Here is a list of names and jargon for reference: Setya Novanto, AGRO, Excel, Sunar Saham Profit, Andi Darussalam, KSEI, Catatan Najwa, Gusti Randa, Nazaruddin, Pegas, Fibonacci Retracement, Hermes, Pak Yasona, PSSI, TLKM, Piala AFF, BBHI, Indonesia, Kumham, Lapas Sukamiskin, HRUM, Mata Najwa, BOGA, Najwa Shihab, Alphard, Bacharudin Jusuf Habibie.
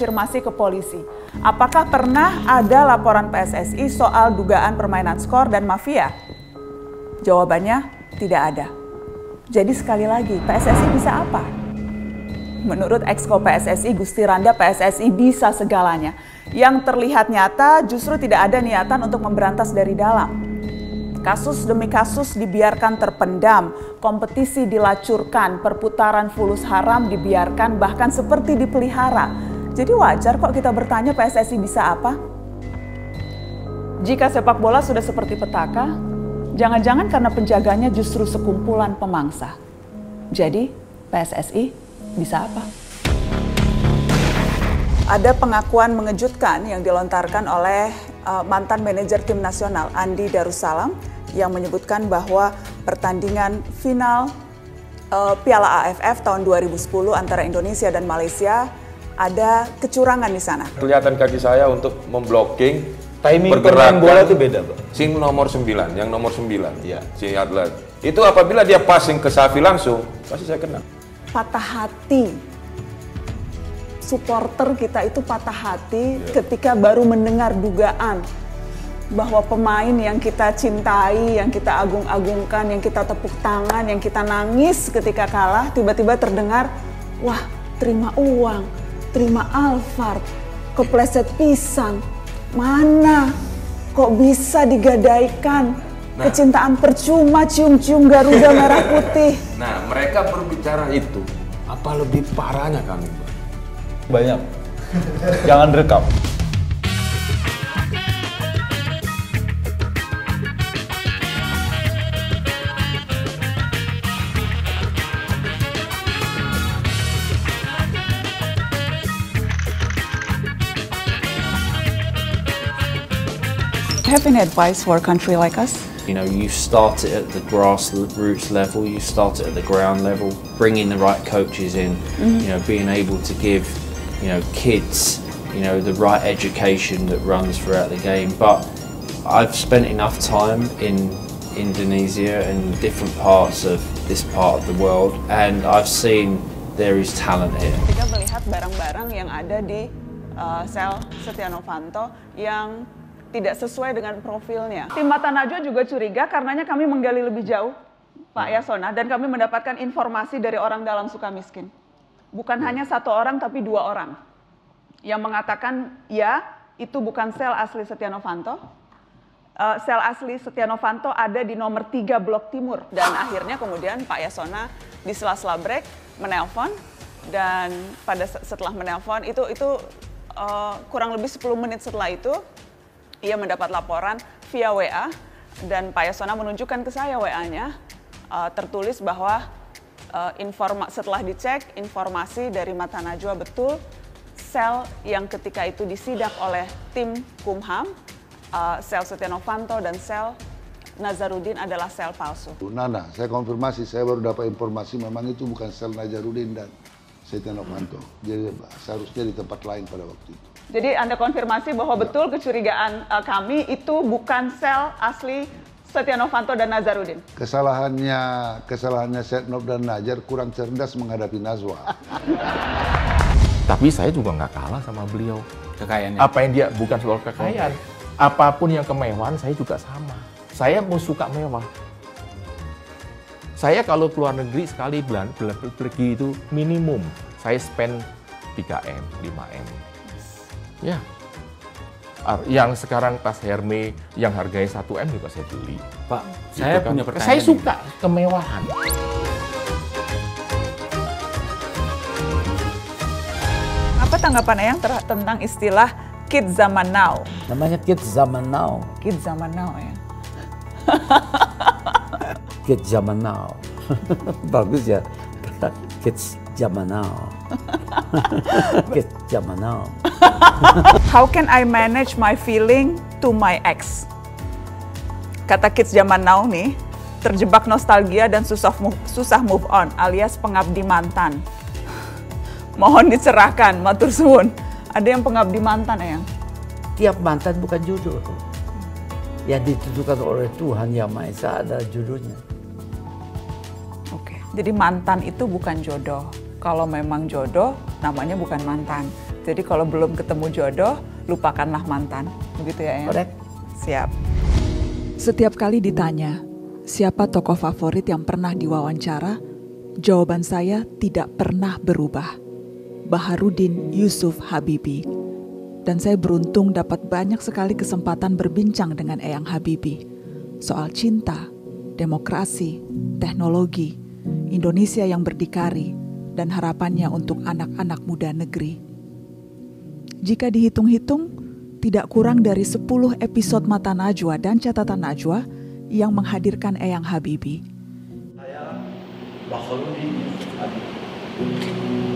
konfirmasi ke polisi. Apakah pernah ada laporan PSSI soal dugaan permainan skor dan mafia? Jawabannya tidak ada. Jadi sekali lagi, PSSI bisa apa? Menurut Exko PSSI, Gusti Randa, PSSI bisa segalanya. Yang terlihat nyata justru tidak ada niatan untuk memberantas dari dalam. Kasus demi kasus dibiarkan terpendam, kompetisi dilacurkan, perputaran fulus haram dibiarkan bahkan seperti dipelihara. Jadi wajar kok kita bertanya PSSI bisa apa? Jika sepak bola sudah seperti petaka, jangan-jangan karena penjaganya justru sekumpulan pemangsa. Jadi PSSI bisa apa? Ada pengakuan mengejutkan yang dilontarkan oleh mantan manajer tim nasional Andi Darussalam yang menyebutkan bahwa pertandingan final Piala AFF tahun 2010 antara Indonesia dan Malaysia ada kecurangan di sana. Kelihatan kaki saya untuk memblocking timing pergerakan bola itu beda, Pak. Sing nomor 9, yang nomor 9 ya, si atlet. Itu apabila dia passing ke Safi langsung, pasti saya kena. Patah hati. Supporter kita itu patah hati ketika baru mendengar dugaan bahwa pemain yang kita cintai, yang kita agung-agungkan, yang kita tepuk tangan, yang kita nangis ketika kalah, tiba-tiba terdengar, wah terima uang, terima Alphard, kepleset pisang, mana kok bisa digadaikan, kecintaan percuma, cium-cium Garuda merah putih. Nah, mereka berbicara itu, apa lebih parahnya kami, Pak? Banyak, jangan rekam. Do you have any advice for a country like us? You know, you start it at the grassroots level, you start it at the ground level, bringing the right coaches in, you know, being able to give kids, the right education that runs throughout the game. But I've spent enough time in Indonesia and different parts of this part of the world, and I've seen there is talent here. Kita melihat barang-barang yang ada di sel Setya Novanto yang tidak sesuai dengan profilnya. Tim Mata Najwa juga curiga, karenanya kami menggali lebih jauh, Pak Yasona, dan kami mendapatkan informasi dari orang dalam Sukamiskin. Bukan hanya satu orang, tapi dua orang yang mengatakan, ya, itu bukan sel asli Setya Novanto. Sel asli Setya Novanto ada di nomor 3 blok timur. Dan akhirnya kemudian Pak Yasona di sela-sela break menelpon, dan setelah menelpon itu kurang lebih 10 menit setelah itu, ia mendapat laporan via WA, dan Pak Yasona menunjukkan ke saya WA-nya, tertulis bahwa setelah dicek, informasi dari Mata Najwa betul, sel yang ketika itu disidak oleh tim Kumham, sel Setya Novanto dan sel Nazaruddin adalah sel palsu. Nana, saya konfirmasi, saya baru dapat informasi memang itu bukan sel Nazaruddin dan Setya Novanto. Jadi seharusnya di tempat lain pada waktu itu. Jadi Anda konfirmasi bahwa betul kecurigaan kami itu bukan sel asli Setya Novanto dan Nazaruddin. Kesalahannya Setya dan Nazar kurang cerdas menghadapi Najwa. Tapi saya juga nggak kalah sama beliau. Kekayaannya. Apa yang dia bukan soal kekayaan. Apapun yang kemewahan saya juga sama. Saya mau suka mewah. Saya kalau keluar negeri sekali bulan pergi itu minimum saya spend 3M, 5M. Ya. Yang sekarang tas Hermes yang harganya 1M juga saya beli. Pak, saya punya pertanyaan. Saya suka kemewahan. Apa tanggapan Eyang tentang istilah kids zaman now? Namanya kids zaman now. Kids zaman now ya. Kids zaman now. Bagus ya. Kids zaman now. Kids zaman now. How can I manage my feeling to my ex? Kata kids zaman now nih, terjebak nostalgia dan susah move on alias pengabdi mantan. Mohon dicerahkan, matur suwun. Ada yang pengabdi mantan, Eyang? Tiap mantan bukan jodoh. Yang ditentukan oleh Tuhan Yang Maha Esa adalah jodohnya. Oke, jadi mantan itu bukan jodoh. Kalau memang jodoh, namanya bukan mantan. Jadi kalau belum ketemu jodoh, lupakanlah mantan. Begitu ya, Ayan? Correct. Siap. Setiap kali ditanya, siapa tokoh favorit yang pernah diwawancara, jawaban saya tidak pernah berubah. Bacharudin Jusuf Habibie. Dan saya beruntung dapat banyak sekali kesempatan berbincang dengan Eyang Habibie. Soal cinta, demokrasi, teknologi, Indonesia yang berdikari, dan harapannya untuk anak-anak muda negeri. Jika dihitung-hitung, tidak kurang dari 10 episode Mata Najwa dan Catatan Najwa yang menghadirkan Eyang Habibie. Saya Bacharudin Jusuf Habibie.